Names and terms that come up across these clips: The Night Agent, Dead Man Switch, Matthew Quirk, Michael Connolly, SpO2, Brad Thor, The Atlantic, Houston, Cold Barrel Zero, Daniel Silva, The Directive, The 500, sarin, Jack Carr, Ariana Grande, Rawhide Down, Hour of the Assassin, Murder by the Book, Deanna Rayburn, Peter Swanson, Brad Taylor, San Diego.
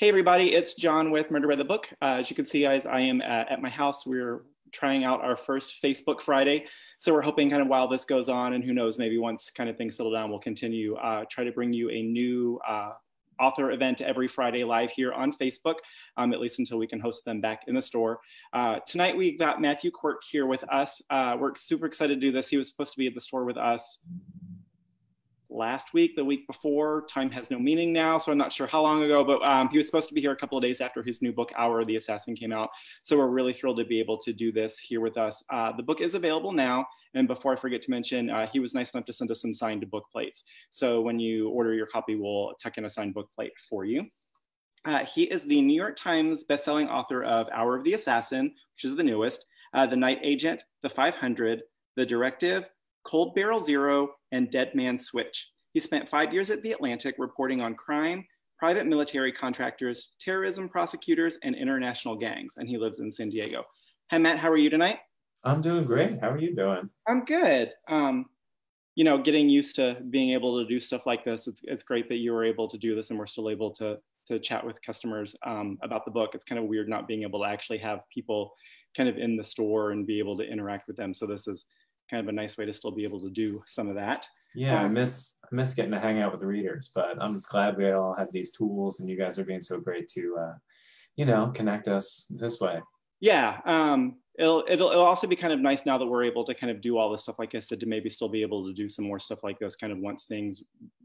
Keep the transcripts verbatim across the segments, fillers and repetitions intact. Hey everybody, it's John with Murder by the Book. Uh, as you can see, guys, I am at, at my house. We're trying out our first Facebook Friday. So we're hoping kind of while this goes on, and who knows, maybe once kind of things settle down, we'll continue, uh, try to bring you a new uh, author event every Friday live here on Facebook, um, at least until we can host them back in the store. Uh, tonight, we got Matthew Quirk here with us. Uh, we're super excited to do this. He was supposed to be at the store with us last week, the week before. Time has no meaning now, so I'm not sure how long ago, but um, he was supposed to be here a couple of days after his new book, Hour of the Assassin, came out. So we're really thrilled to be able to do this here with us. Uh, the book is available now. And before I forget to mention, uh, he was nice enough to send us some signed book plates. So when you order your copy, we'll tuck in a signed book plate for you. Uh, he is the New York Times bestselling author of Hour of the Assassin, which is the newest, uh, The Night Agent, The five hundred, The Directive, Cold Barrel Zero, and Dead Man Switch. He spent five years at The Atlantic reporting on crime, private military contractors, terrorism prosecutors, and international gangs, and he lives in San Diego. Hi, Matt, how are you tonight? I'm doing great. How are you doing? I'm good. Um, you know, getting used to being able to do stuff like this, it's, it's great that you were able to do this and we're still able to, to chat with customers um, about the book. It's kind of weird not being able to actually have people kind of in the store and be able to interact with them. So this is kind of a nice way to still be able to do some of that. Yeah, um, I miss I miss getting to hang out with the readers, but I'm glad we all have these tools and you guys are being so great to, uh, you know, connect us this way. Yeah, um, it'll, it'll, it'll also be kind of nice now that we're able to kind of do all this stuff, like I said, to maybe still be able to do some more stuff like this kind of once things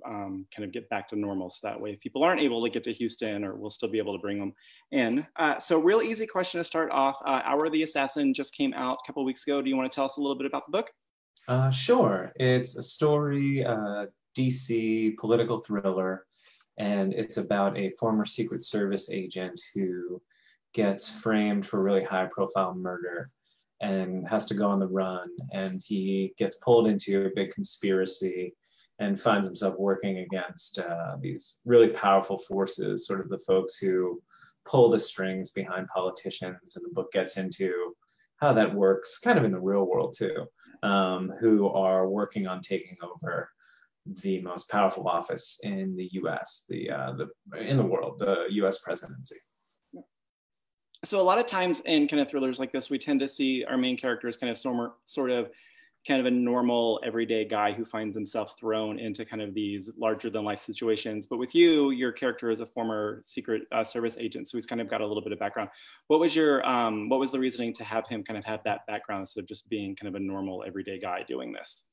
um, kind of get back to normal. So that way, if people aren't able to get to Houston, or we'll still be able to bring them in. Uh, so real easy question to start off. Uh, Hour of the Assassin just came out a couple of weeks ago. Do you want to tell us a little bit about the book? Uh, sure. It's a story, uh, D C political thriller, and it's about a former Secret Service agent who gets framed for really high profile murder and has to go on the run. And he gets pulled into a big conspiracy and finds himself working against uh, these really powerful forces, sort of the folks who pull the strings behind politicians. And the book gets into how that works kind of in the real world too, um, who are working on taking over the most powerful office in the U S, the, uh, the in the world, the U S presidency. So a lot of times in kind of thrillers like this, we tend to see our main characters kind of sort of kind of a normal everyday guy who finds himself thrown into kind of these larger than life situations. But with you, your character is a former Secret uh, Service agent, so he's kind of got a little bit of background. What was your, um, what was the reasoning to have him kind of have that background instead of just being kind of a normal everyday guy doing this?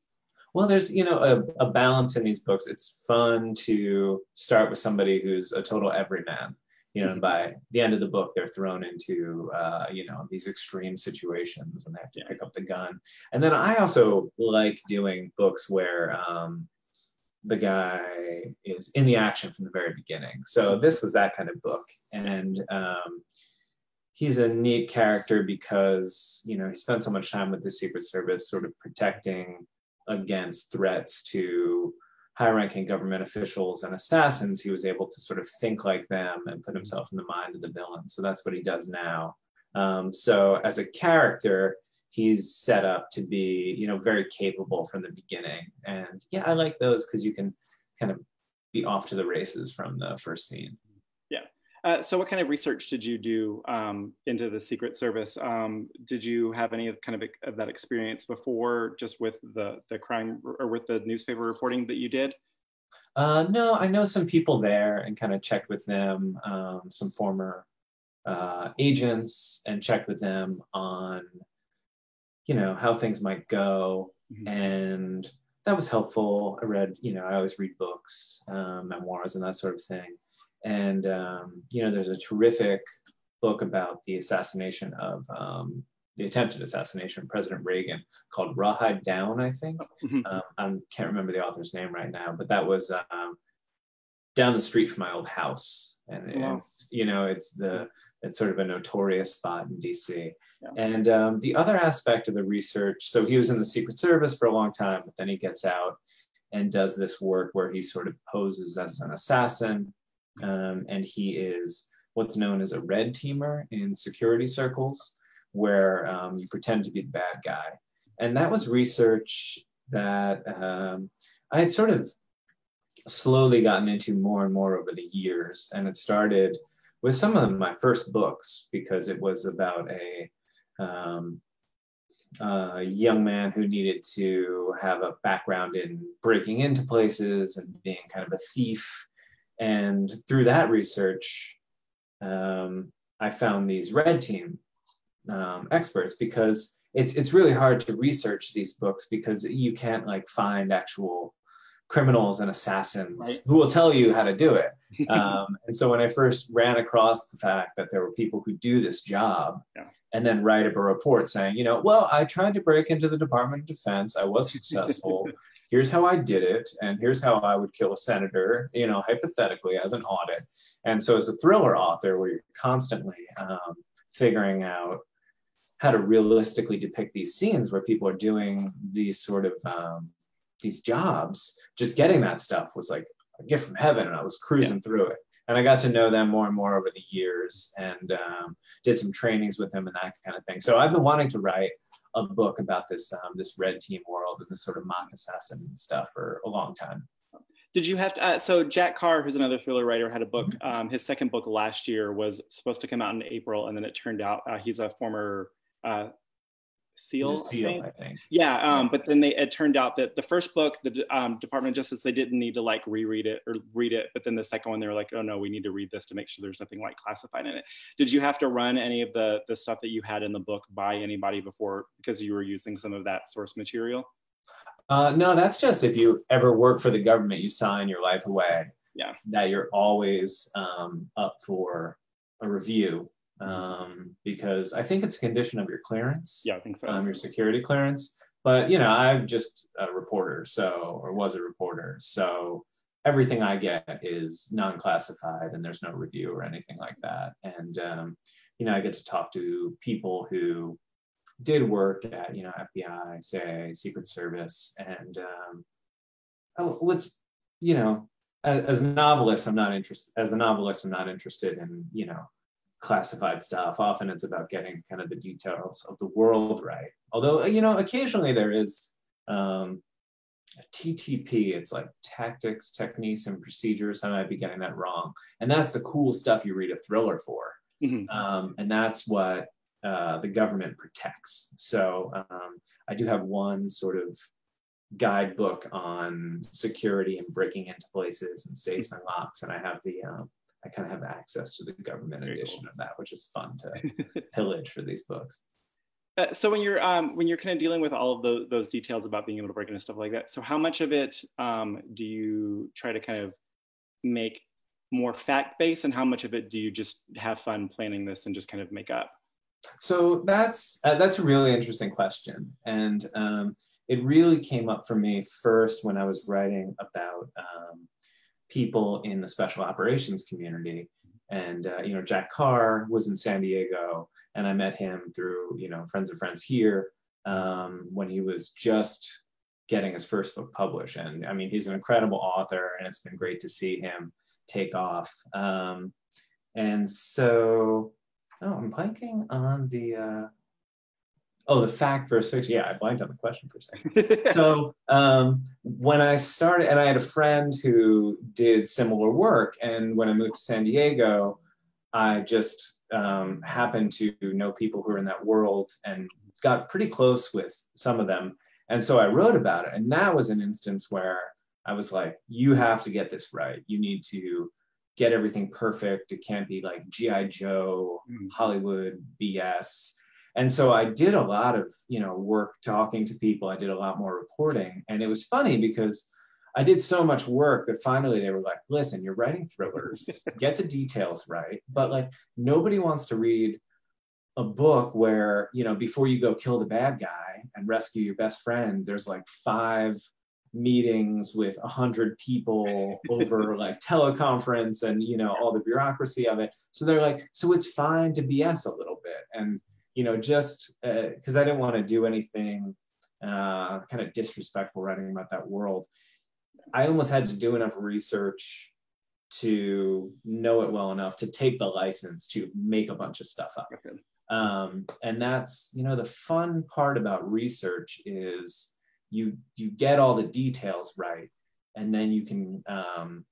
Well, there's, you know, a, a balance in these books. It's fun to start with somebody who's a total everyman. You know, and by the end of the book, they're thrown into, uh, you know, these extreme situations and they have to pick up the gun. And then I also like doing books where um, the guy is in the action from the very beginning. So this was that kind of book. And um, he's a neat character because, you know, he spent so much time with the Secret Service sort of protecting against threats to high-ranking government officials and assassins. He was able to sort of think like them and put himself in the mind of the villain. So that's what he does now. Um, so as a character, he's set up to be, you know, very capable from the beginning. And yeah, I like those because you can kind of be off to the races from the first scene. Uh, so what kind of research did you do um, into the Secret Service? Um, did you have any of kind of, of that experience before, just with the, the crime or with the newspaper reporting that you did? Uh, no, I know some people there and kind of checked with them, um, some former uh, agents, and checked with them on, you know, how things might go. Mm-hmm. And that was helpful. I read, you know, I always read books, um, memoirs and that sort of thing. And, um, you know, there's a terrific book about the assassination of, um, the attempted assassination of President Reagan called Rawhide Down, I think. um, I can't remember the author's name right now, but that was um, down the street from my old house. And, and wow. you know, it's, the, it's sort of a notorious spot in D C. Yeah. And um, the other aspect of the research, so he was in the Secret Service for a long time, but then he gets out and does this work where he sort of poses as an assassin. Um, and he is what's known as a red teamer in security circles, where um, you pretend to be the bad guy. And that was research that um, I had sort of slowly gotten into more and more over the years. And it started with some of my first books, because it was about a um, uh, young man who needed to have a background in breaking into places and being kind of a thief. And through that research, um, I found these red team um, experts, because it's it's really hard to research these books because you can't like find actual criminals and assassins, right, who will tell you how to do it. Um, and so when I first ran across the fact that there were people who do this job, yeah, and then write up a report saying, you know, well, I tried to break into the Department of Defense. I was successful. Here's how I did it. And here's how I would kill a senator, you know, hypothetically as an audit. And so as a thriller author, where you're constantly um, figuring out how to realistically depict these scenes where people are doing these sort of um, these jobs, just getting that stuff was like a gift from heaven, and I was cruising, yeah, through it. And I got to know them more and more over the years, and um, did some trainings with them and that kind of thing. So I've been wanting to write a book about this um, this red team world and this sort of mock assassin stuff for a long time. Did you have to, uh, so Jack Carr, who's another thriller writer, had a book, um, his second book last year was supposed to come out in April, and then it turned out uh, he's a former uh, SEAL, SEAL I, think. I think. Yeah, um, but then they, it turned out that the first book, the um, Department of Justice, they didn't need to like reread it or read it, but then the second one, they were like, oh no, we need to read this to make sure there's nothing like classified in it. Did you have to run any of the, the stuff that you had in the book by anybody before, because you were using some of that source material? Uh, no, that's just if you ever work for the government, you sign your life away, yeah, that you're always um, up for a review. Um, because I think it's a condition of your clearance. Yeah, I think so. Um, your security clearance. But, you know, I'm just a reporter, so, or was a reporter. So everything I get is non-classified, and there's no review or anything like that. And, um, you know, I get to talk to people who did work at, you know, F B I, say, Secret Service. And, um, oh, let's, you know, as, as a novelist, I'm not interested, as a novelist, I'm not interested in, you know, classified stuff. Often it's about getting kind of the details of the world right. Although, you know, occasionally there is um, a T T P, it's like tactics, techniques, and procedures. I might be getting that wrong. And that's the cool stuff you read a thriller for. Mm-hmm. Um, and that's what uh, the government protects. So um, I do have one sort of guidebook on security and breaking into places and safes and locks. And I have the, um, I kind of have access to the government Very edition cool. of that, which is fun to pillage for these books. Uh, so when you're um, when you're kind of dealing with all of the, those details about being able to break into stuff like that, so how much of it um, do you try to kind of make more fact-based, and how much of it do you just have fun planning this and just kind of make up? So that's, uh, that's a really interesting question. And um, it really came up for me first when I was writing about um, people in the special operations community. And, uh, you know, Jack Carr was in San Diego, and I met him through, you know, friends of friends here um, when he was just getting his first book published. And I mean, he's an incredible author, and it's been great to see him take off. Um, and so, oh, I'm blanking on the, uh, oh, the fact versus fiction. Yeah, I blanked on the question for a second. So um, when I started, and I had a friend who did similar work, and when I moved to San Diego, I just um, happened to know people who are in that world and got pretty close with some of them. And so I wrote about it. And that was an instance where I was like, you have to get this right. You need to get everything perfect. It can't be like G I Joe, mm. Hollywood B S. And so I did a lot of, you know, work talking to people. I did a lot more reporting. And it was funny because I did so much work that finally they were like, listen, you're writing thrillers, get the details right. But like, nobody wants to read a book where, you know, before you go kill the bad guy and rescue your best friend, there's like five meetings with a hundred people over like teleconference and, you know, all the bureaucracy of it. So they're like, so it's fine to B S a little bit. And you know, just because uh, I didn't want to do anything uh, kind of disrespectful writing about that world, I almost had to do enough research to know it well enough to take the license to make a bunch of stuff up. Okay. Um, and that's, you know, the fun part about research is you you get all the details right, and then you can um,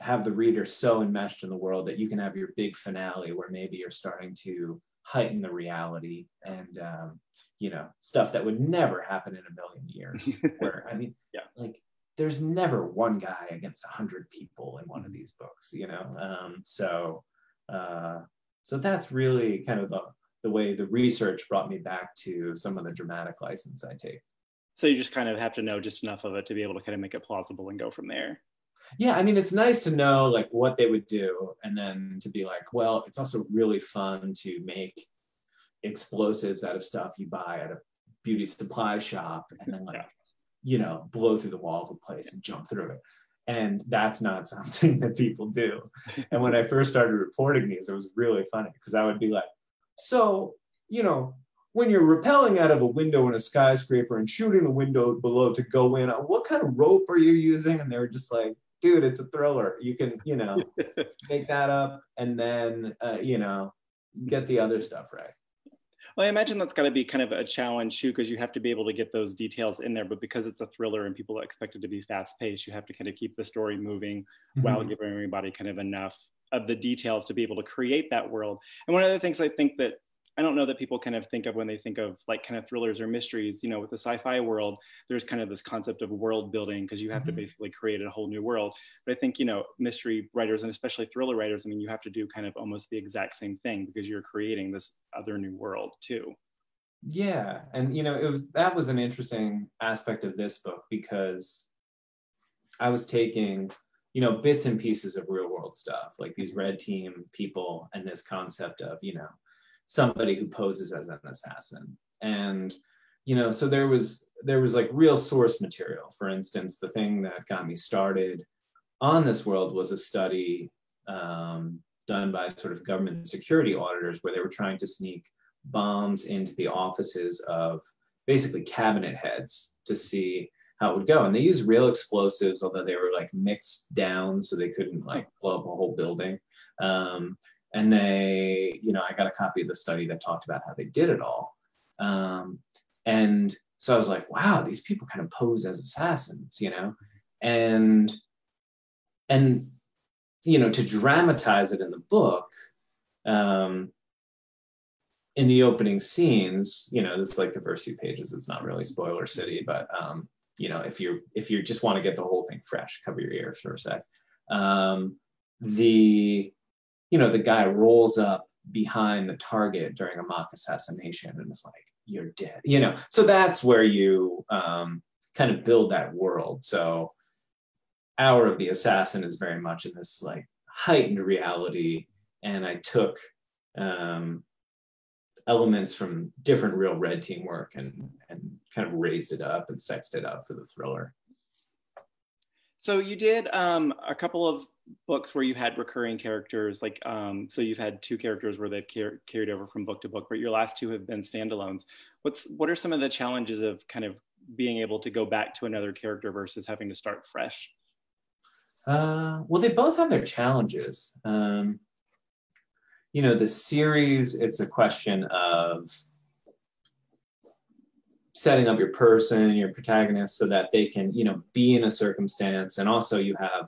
have the reader so enmeshed in the world that you can have your big finale where maybe you're starting to heighten the reality and, um, you know, stuff that would never happen in a million years. Where, I mean, yeah. like, there's never one guy against a hundred people in one of these books, you know? Um, so, uh, so that's really kind of the, the way the research brought me back to some of the dramatic license I take. So you just kind of have to know just enough of it to be able to kind of make it plausible and go from there. Yeah, I mean, it's nice to know like what they would do, and then to be like, well, it's also really fun to make explosives out of stuff you buy at a beauty supply shop and then like, yeah. you know, blow through the wall of a place and jump through it. And that's not something that people do. And when I first started reporting these, it was really funny because I would be like, so, you know, when you're rappelling out of a window in a skyscraper and shooting the window below to go in, what kind of rope are you using? And they were just like, dude, it's a thriller. You can, you know, make that up and then, uh, you know, get the other stuff right. Well, I imagine that's got to be kind of a challenge too, because you have to be able to get those details in there, but because it's a thriller and people expect it to be fast paced, you have to kind of keep the story moving mm-hmm. while giving everybody kind of enough of the details to be able to create that world. And one of the things I think that I don't know that people kind of think of when they think of like kind of thrillers or mysteries, you know, with the sci-fi world, there's kind of this concept of world building because you have mm-hmm. to basically create a whole new world. But I think, you know, mystery writers and especially thriller writers, I mean, you have to do kind of almost the exact same thing because you're creating this other new world too. Yeah. And, you know, it was, that was an interesting aspect of this book because I was taking, you know, bits and pieces of real world stuff, like these red team people and this concept of, you know, somebody who poses as an assassin. And, you know, so there was, there was like real source material. For instance, the thing that got me started on this world was a study um, done by sort of government security auditors where they were trying to sneak bombs into the offices of basically cabinet heads to see how it would go. And they used real explosives, although they were like mixed down so they couldn't like blow up a whole building. Um, And they, you know, I got a copy of the study that talked about how they did it all. Um, and so I was like, wow, these people kind of pose as assassins, you know? And, and you know, to dramatize it in the book, um, in the opening scenes, you know, this is like the first few pages, it's not really spoiler city, but, um, you know, if you're, if you just want to get the whole thing fresh, cover your ears for a sec. Um, the... You know, the guy rolls up behind the target during a mock assassination and it's like, you're dead, you know? So that's where you um, kind of build that world. So Hour of the Assassin is very much in this like heightened reality. And I took um, elements from different real red team work and, and kind of raised it up and sexed it up for the thriller. So you did um, a couple of books where you had recurring characters, like um, so you've had two characters where they've car carried over from book to book, but your last two have been standalones. What's what are some of the challenges of kind of being able to go back to another character versus having to start fresh? Uh, well, they both have their challenges. Um, you know, the series, it's a question of setting up your person, your protagonist, so that they can, you know, be in a circumstance, and also you have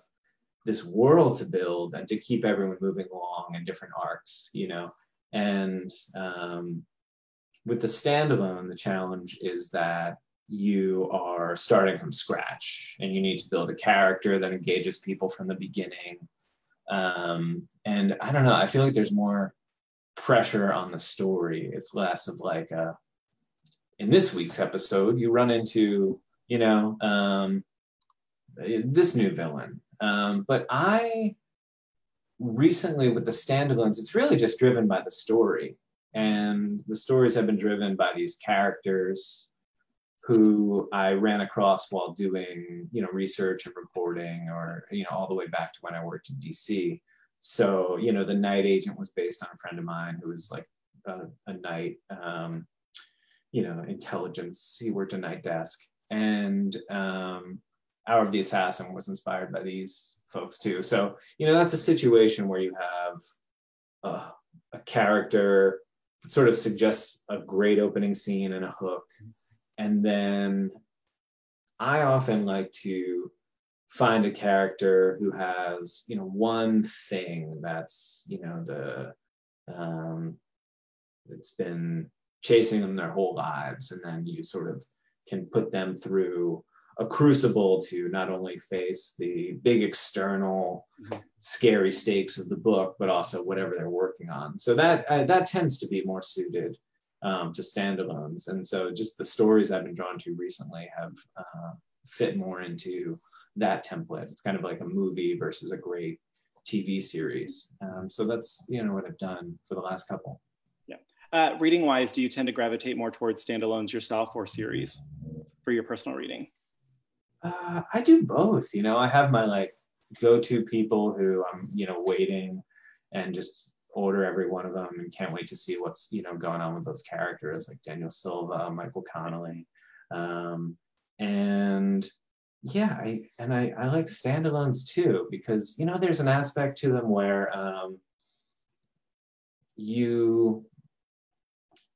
this world to build and to keep everyone moving along in different arcs, you know. And um, with the standalone, the challenge is that you are starting from scratch and you need to build a character that engages people from the beginning. Um, and I don't know, I feel like there's more pressure on the story. It's less of like a, in this week's episode, you run into, you know, um, this new villain. Um, but I recently with the standalones, it's really just driven by the story, and the stories have been driven by these characters who I ran across while doing, you know, research and reporting, or, you know, all the way back to when I worked in D C. So, you know, The Night Agent was based on a friend of mine who was like a, a night, um, you know, intelligence. He worked a night desk, and, um, Hour of the Assassin was inspired by these folks too. So, you know, that's a situation where you have a, a character that sort of suggests a great opening scene and a hook. And then I often like to find a character who has, you know, one thing that's, you know, the, um, it's been chasing them their whole lives. And then you sort of can put them through a crucible to not only face the big external mm-hmm. scary stakes of the book, but also whatever they're working on. So that, uh, that tends to be more suited um, to standalones. And so just the stories I've been drawn to recently have uh, fit more into that template. It's kind of like a movie versus a great T V series. Um, so that's, you know, what I've done for the last couple. Yeah. Uh, reading wise, do you tend to gravitate more towards standalones yourself or series for your personal reading? Uh, I do both. You know, I have my like go-to people who I'm, you know, waiting and just order every one of them and can't wait to see what's, you know, going on with those characters, like Daniel Silva, Michael Connolly. Um, and yeah, I, and I, I like standalones too, because, you know, there's an aspect to them where um, you,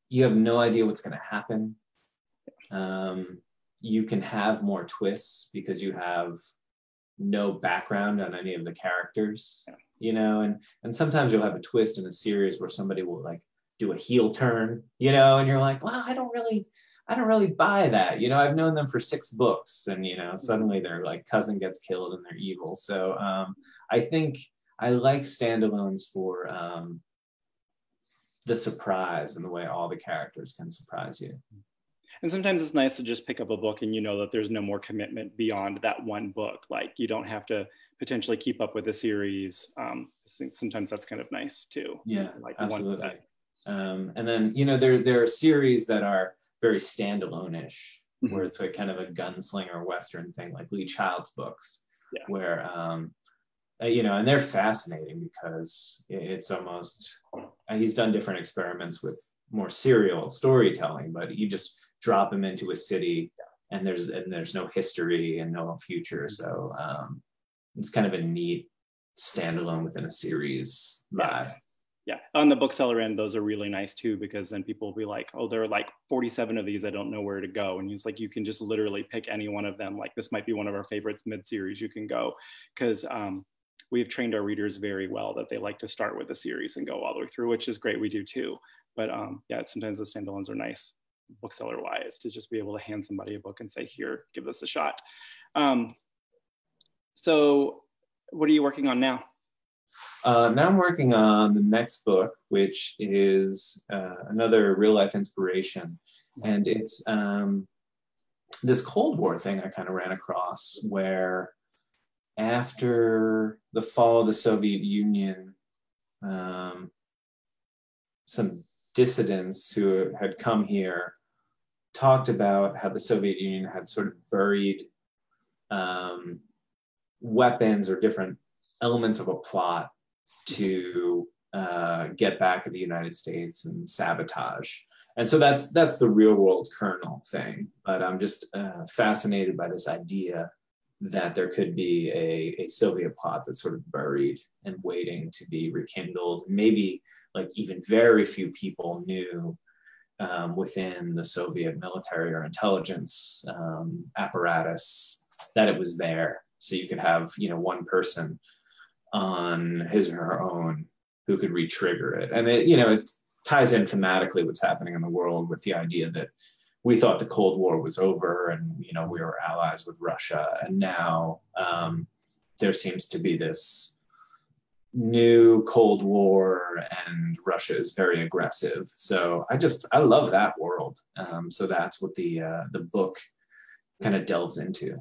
you have no idea what's going to happen. Um, you can have more twists because you have no background on any of the characters, you know, and, and sometimes you'll have a twist in a series where somebody will like do a heel turn, you know, and you're like, well, I don't really, I don't really buy that. You know, I've known them for six books and, you know, suddenly their like cousin gets killed and they're evil. So um, I think I like standalones for um, the surprise and the way all the characters can surprise you. And sometimes it's nice to just pick up a book and you know that there's no more commitment beyond that one book. Like you don't have to potentially keep up with the series. Um, I think sometimes that's kind of nice too. Yeah, like absolutely. One um, and then, you know, there, there are series that are very standalone-ish, mm-hmm. where it's like kind of a gunslinger Western thing, like Lee Child's books, yeah. where, um, you know, and they're fascinating because it's almost, he's done different experiments with more serial storytelling, but you just drop them into a city and there's and there's no history and no future. So um, it's kind of a neat standalone within a series vibe. Yeah. Yeah, on the bookseller end, those are really nice too, because then people will be like, oh, there are like forty-seven of these, I don't know where to go. And he's like, you can just literally pick any one of them. Like this might be one of our favorites mid-series, you can go. Because um, we've trained our readers very well that they like to start with a series and go all the way through, which is great, we do too. But um, yeah, sometimes the standalones are nice bookseller-wise to just be able to hand somebody a book and say, here, give this a shot. Um, so what are you working on now? Uh, now I'm working on the next book, which is uh, another real-life inspiration. And it's um, this Cold War thing I kind of ran across where after the fall of the Soviet Union, um, some dissidents who had come here talked about how the Soviet Union had sort of buried um, weapons or different elements of a plot to uh, get back at the United States and sabotage. And so that's that's the real world kernel thing. But I'm just uh, fascinated by this idea that there could be a, a Soviet plot that's sort of buried and waiting to be rekindled. Maybe like even very few people knew um, within the Soviet military or intelligence um, apparatus that it was there. So you could have, you know, one person on his or her own who could re-trigger it. And it, you know, it ties in thematically what's happening in the world with the idea that we thought the Cold War was over and, you know, we were allies with Russia. And now um, there seems to be this new Cold War and Russia is very aggressive. So I just, I love that world. Um, so that's what the, uh, the book kind of delves into.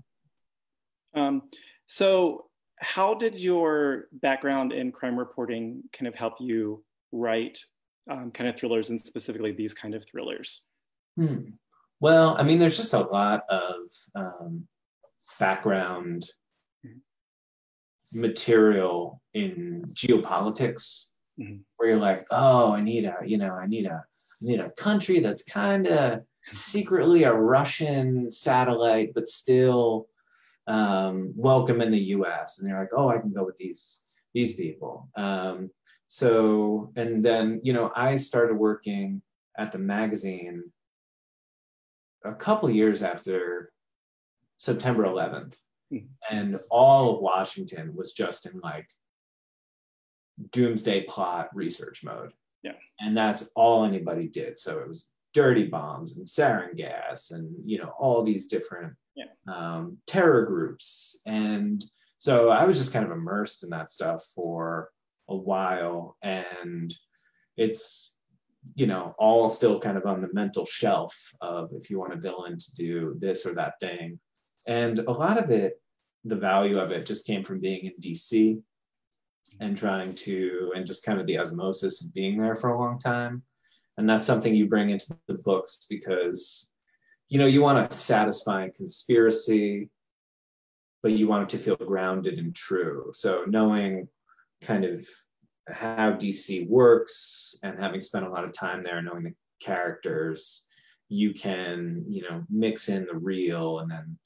Um, so how did your background in crime reporting kind of help you write um, kind of thrillers and specifically these kind of thrillers? Hmm. Well, I mean, there's just a lot of um, background mm-hmm. material in geopolitics mm-hmm. where you're like, oh, I need a, you know, I need a, I need a country that's kind of secretly a Russian satellite, but still um, welcome in the U S And they're like, oh, I can go with these, these people. Um, so, and then, you know, I started working at the magazine a couple years after September eleventh. and all of Washington was just in like doomsday plot research mode. Yeah. And that's all anybody did. So it was dirty bombs and sarin gas and, you know, all these different yeah. um, terror groups. And so I was just kind of immersed in that stuff for a while. And it's, you know, all still kind of on the mental shelf of if you want a villain to do this or that thing. And a lot of it, the value of it just came from being in D C and trying to, and just kind of the osmosis of being there for a long time. And that's something you bring into the books because, you know, you want a satisfying conspiracy, but you want it to feel grounded and true. So knowing kind of how D C works and having spent a lot of time there, knowing the characters, you can, you know, mix in the real and then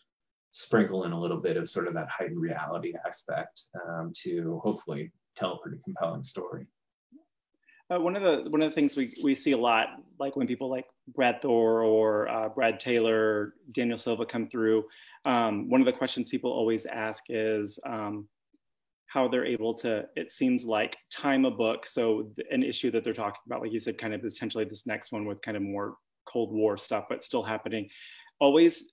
sprinkle in a little bit of sort of that heightened reality aspect um, to hopefully tell a pretty compelling story. Uh, one of the one of the things we, we see a lot, like when people like Brad Thor or uh, Brad Taylor, Daniel Silva come through, um, one of the questions people always ask is um, how they're able to, it seems like, time a book. So an issue that they're talking about, like you said, kind of potentially this next one with kind of more Cold War stuff, but still happening, always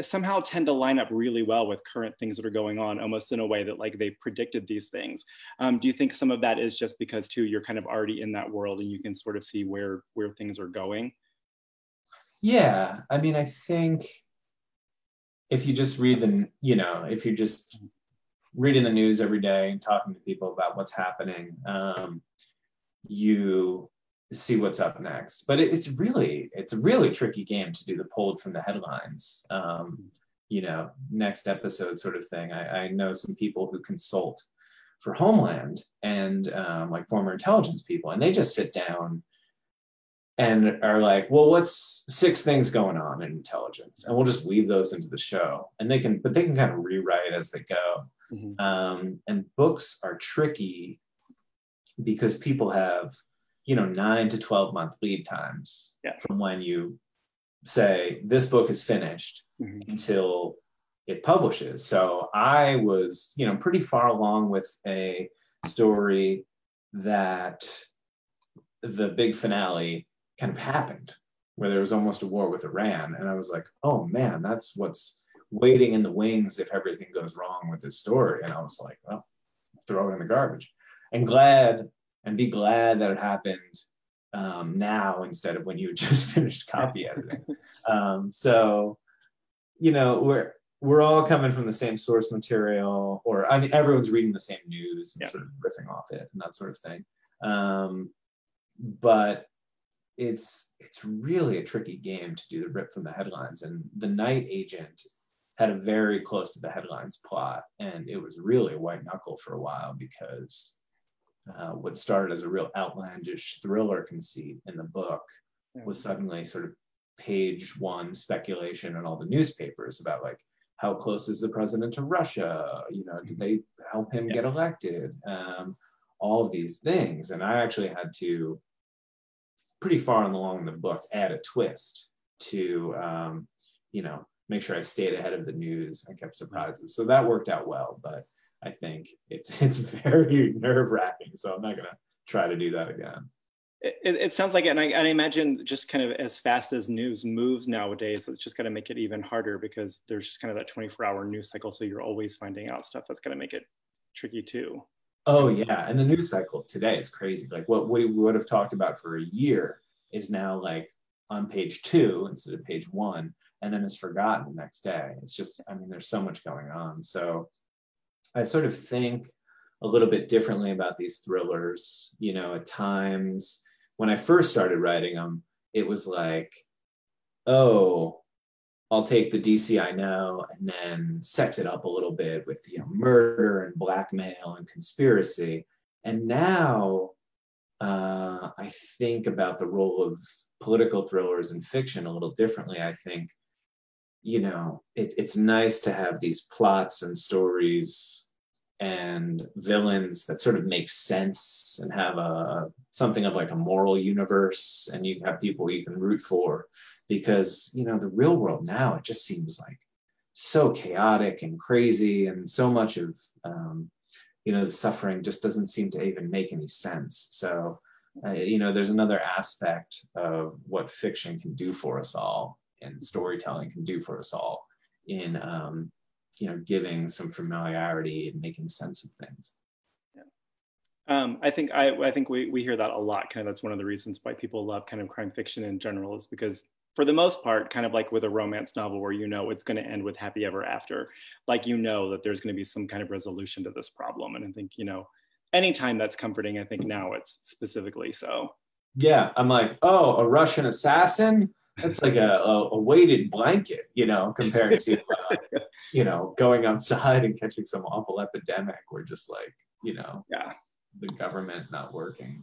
somehow tend to line up really well with current things that are going on, almost in a way that like they predicted these things. Um, do you think some of that is just because too, you're kind of already in that world and you can sort of see where, where things are going? Yeah, I mean, I think if you just read the, you know, if you're just reading the news every day and talking to people about what's happening, um, you see what's up next. But it's really, it's a really tricky game to do the pulled from the headlines, um, you know, next episode sort of thing. I, I know some people who consult for Homeland and um, like former intelligence people, and they just sit down and are like, well, what's six things going on in intelligence? And we'll just weave those into the show. And they can, but they can kind of rewrite as they go. Mm-hmm. Um, and books are tricky because people have, you know, nine to twelve month lead times yeah. from when you say this book is finished mm-hmm. until it publishes. So I was, you know, pretty far along with a story that the big finale kind of happened, where there was almost a war with Iran. And I was like, oh man, that's what's waiting in the wings if everything goes wrong with this story. And I was like, well, throw it in the garbage. And glad And be glad that it happened um, now instead of when you had just finished copy editing. Um, so, you know, we're we're all coming from the same source material, or I mean, everyone's reading the same news and yeah. sort of riffing off it and that sort of thing. Um, but it's it's really a tricky game to do the rip from the headlines. And The Night Agent had a very close to the headlines plot, and it was really a white knuckle for a while because. Uh, what started as a real outlandish thriller conceit in the book was suddenly sort of page one speculation in all the newspapers about like, how close is the president to Russia? You know, did they help him yeah. get elected? Um, all of these things. And I actually had to, pretty far along the book, add a twist to, um, you know, make sure I stayed ahead of the news and kept surprises. So that worked out well, but I think it's it's very nerve-wracking, so I'm not gonna try to do that again. It, it sounds like it, and I, and I imagine just kind of as fast as news moves nowadays, that's just gonna make it even harder because there's just kind of that twenty-four hour news cycle, so you're always finding out stuff. That's gonna make it tricky too. Oh yeah, and the news cycle today is crazy. Like what we would have talked about for a year is now like on page two instead of page one, and then it's forgotten the next day. It's just, I mean, there's so much going on, so. I sort of think a little bit differently about these thrillers, you know, at times. When I first started writing them, it was like, oh, I'll take the D C I know and then sex it up a little bit with, you know, murder and blackmail and conspiracy. And now uh, I think about the role of political thrillers in fiction a little differently. I think, you know, it, it's nice to have these plots and stories and villains that sort of make sense and have a something of like a moral universe, and you have people you can root for, because, you know, the real world now, it just seems like so chaotic and crazy, and so much of um, you know, the suffering just doesn't seem to even make any sense. So uh, you know, there's another aspect of what fiction can do for us all, and storytelling can do for us all, in um, you know, giving some familiarity and making sense of things. Um, I think I, I think we, we hear that a lot. Kind of that's one of the reasons why people love kind of crime fiction in general, is because for the most part, kind of like with a romance novel where you know it's going to end with happy ever after, like you know that there's going to be some kind of resolution to this problem. And I think, you know, anytime that's comforting, I think now it's specifically so. Yeah, I'm like, oh, a Russian assassin? That's like a, a, a weighted blanket, you know, compared to, uh, you know, going outside and catching some awful epidemic. We're just like, you know. Yeah. The government not working.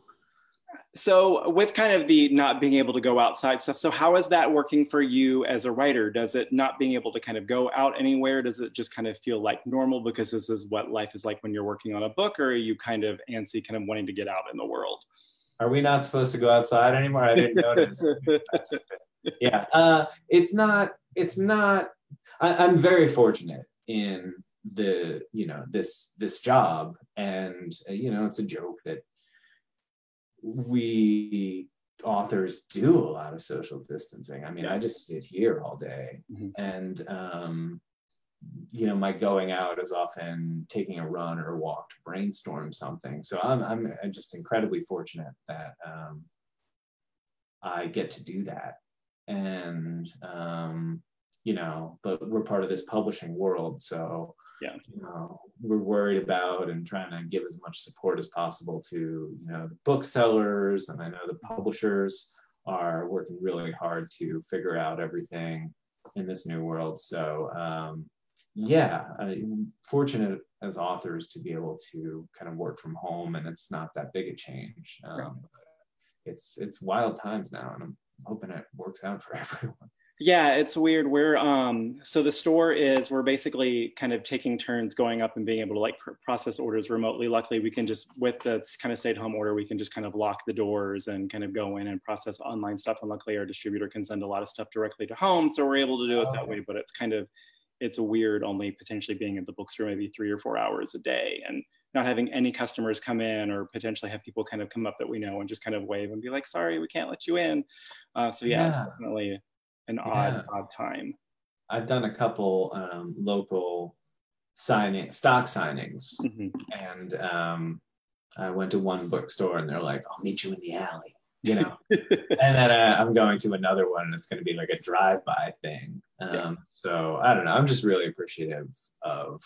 So with kind of the not being able to go outside stuff, so how is that working for you as a writer? Does it not being able to kind of go out anywhere, does it just kind of feel like normal because this is what life is like when you're working on a book, or are you kind of antsy, kind of wanting to get out in the world? Are we not supposed to go outside anymore? I didn't notice. Yeah, uh, it's not, it's not, I, I'm very fortunate in the, you know, this this job, and uh, you know, it's a joke that we authors do a lot of social distancing. I mean, I just sit here all day, mm-hmm. and um you know, my going out is often taking a run or a walk to brainstorm something. So I'm I'm, I'm just incredibly fortunate that um I get to do that, and um you know, but we're part of this publishing world, so yeah, you know, we're worried about and trying to give as much support as possible to, you know, the booksellers, and I know the publishers are working really hard to figure out everything in this new world. So um, yeah, I'm fortunate as authors to be able to kind of work from home, and it's not that big a change. Um, right. It's it's wild times now, and I'm hoping it works out for everyone. Yeah, it's weird. We're um so the store is we're basically kind of taking turns going up and being able to like pr process orders remotely. Luckily, we can just with the kind of stay-at-home order, we can just kind of lock the doors and kind of go in and process online stuff. And luckily, our distributor can send a lot of stuff directly to home, so we're able to do it that way. But it's kind of it's weird, only potentially being at the bookstore maybe three or four hours a day, and not having any customers come in, or potentially have people kind of come up that we know and just kind of wave and be like, "Sorry, we can't let you in." Uh, so yeah, yeah. It's definitely an odd, yeah. odd time. I've done a couple um, local signing, stock signings, mm-hmm. and um, I went to one bookstore, and they're like, "I'll meet you in the alley," you know. And then I, I'm going to another one, and it's going to be like a drive-by thing. Um, yeah. So I don't know. I'm just really appreciative of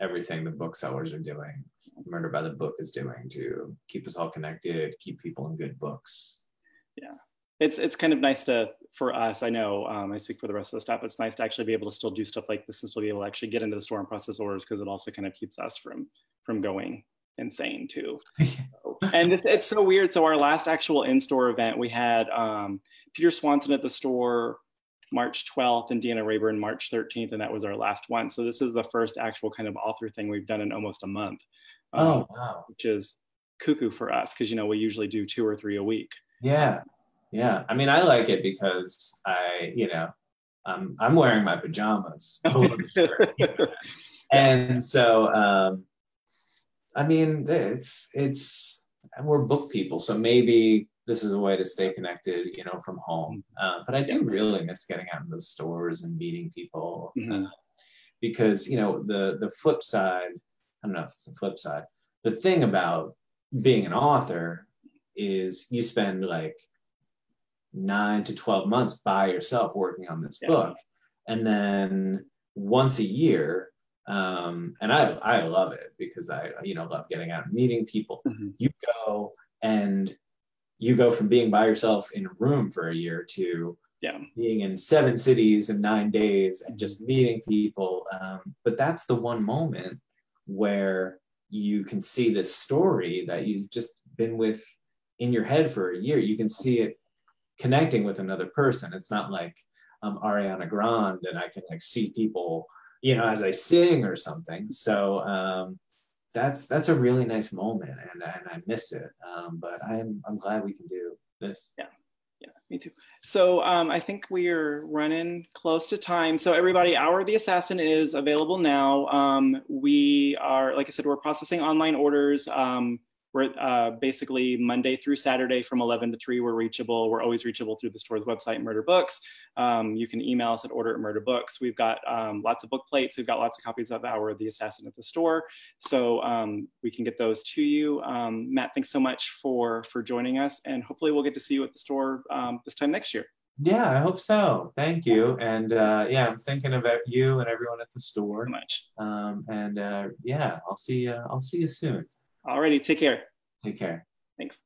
everything the booksellers are doing, Murder by the Book is doing to keep us all connected, keep people in good books. Yeah. It's it's kind of nice to, for us, I know, um, I speak for the rest of the staff, it's nice to actually be able to still do stuff like this and still be able to actually get into the store and process orders, because it also kind of keeps us from from going insane too. So, and it's, it's so weird. So our last actual in-store event, we had um, Peter Swanson at the store March twelfth and Deanna Rayburn March thirteenth, and that was our last one. So this is the first actual kind of author thing we've done in almost a month. Um, oh, wow. Which is cuckoo for us, because, you know, we usually do two or three a week. Yeah. Yeah, I mean, I like it because I, you know, um, I'm wearing my pajamas. And so, um, I mean, it's, it's, and we're book people, so maybe this is a way to stay connected, you know, from home. Uh, but I do really miss getting out in the stores and meeting people, mm-hmm. uh, because, you know, the, the flip side, I don't know if it's the flip side, the thing about being an author is you spend like nine to twelve months by yourself working on this yeah. book, and then once a year um and I I love it because I you know love getting out and meeting people, mm-hmm. you go and you go from being by yourself in a room for a year to yeah. being in seven cities in nine days, and just meeting people, um but that's the one moment where you can see this story that you've just been with in your head for a year. You can see it connecting with another person. It's not like um, Ariana Grande and I can like see people, you know, as I sing or something. So um, that's that's a really nice moment, and, and I miss it. Um, but I'm I'm glad we can do this. Yeah, Yeah, me too. So um, I think we're running close to time. So everybody, Hour of the Assassin is available now. Um, we are, like I said, we're processing online orders. Um, we're uh, basically Monday through Saturday from eleven to three, we're reachable. We're always reachable through the store's website, Murder Books. Um, you can email us at order at Murder Books. We've got um, lots of book plates. We've got lots of copies of Hour of the Assassin at the store. So um, we can get those to you. Um, Matt, thanks so much for, for joining us. And hopefully we'll get to see you at the store um, this time next year. Yeah, I hope so. Thank you. And uh, yeah, I'm thinking about you and everyone at the store. So much. Um, and uh, yeah, I'll see, uh, I'll see you soon. Alrighty, take care. Take care. Thanks.